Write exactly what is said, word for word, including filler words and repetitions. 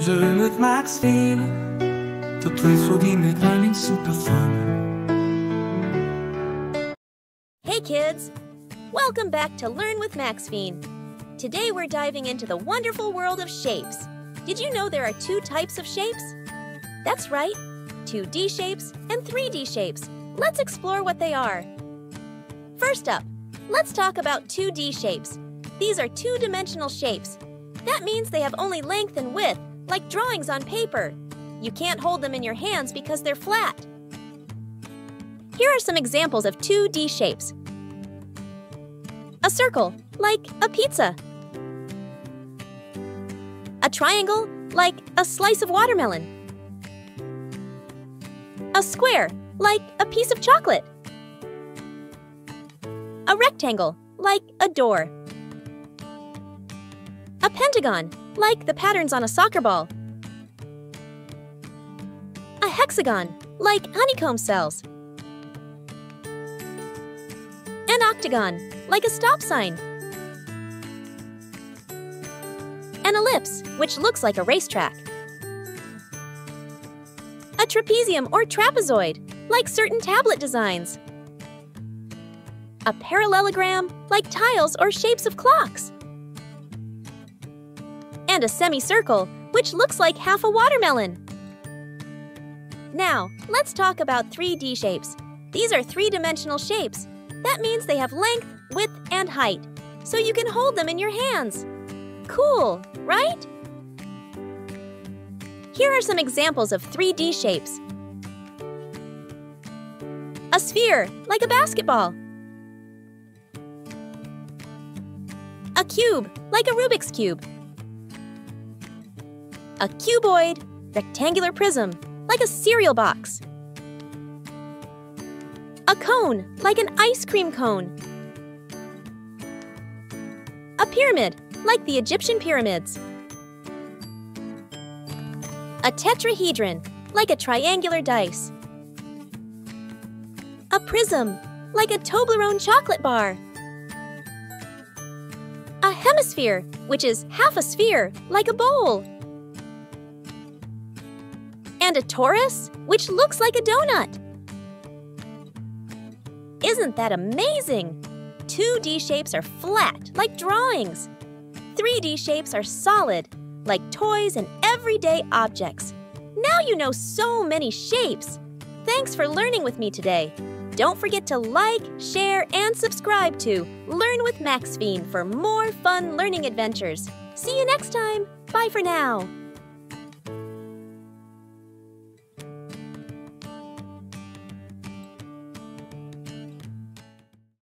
Jeu mit Maxphine, the place where we make learning super fun. Hey kids! Welcome back to Learn with Maxphine. Today we're diving into the wonderful world of shapes. Did you know there are two types of shapes? That's right, two D shapes and three D shapes. Let's explore what they are. First up, let's talk about two D shapes. These are two-dimensional shapes. That means they have only length and width, like drawings on paper. You can't hold them in your hands because they're flat. Here are some examples of two D shapes. A circle, like a pizza. A triangle, like a slice of watermelon. A square, like a piece of chocolate. A rectangle, like a door. A pentagon, like the patterns on a soccer ball. A hexagon, like honeycomb cells. An octagon, like a stop sign. An ellipse, which looks like a racetrack. A trapezium or trapezoid, like certain tablet designs. A parallelogram, like tiles or shapes of clocks. And a semicircle, which looks like half a watermelon. Now, let's talk about three D shapes. These are three-dimensional shapes. That means they have length, width, and height, so you can hold them in your hands. Cool, right? Here are some examples of three D shapes. A sphere, like a basketball. A cube, like a Rubik's cube. A cuboid, rectangular prism, like a cereal box. A cone, like an ice cream cone. A pyramid, like the Egyptian pyramids. A tetrahedron, like a triangular dice. A prism, like a Toblerone chocolate bar. A hemisphere, which is half a sphere, like a bowl. And a torus, which looks like a donut. Isn't that amazing? two D shapes are flat, like drawings. three D shapes are solid, like toys and everyday objects. Now you know so many shapes. Thanks for learning with me today. Don't forget to like, share, and subscribe to Learn with Maxphine for more fun learning adventures. See you next time. Bye for now.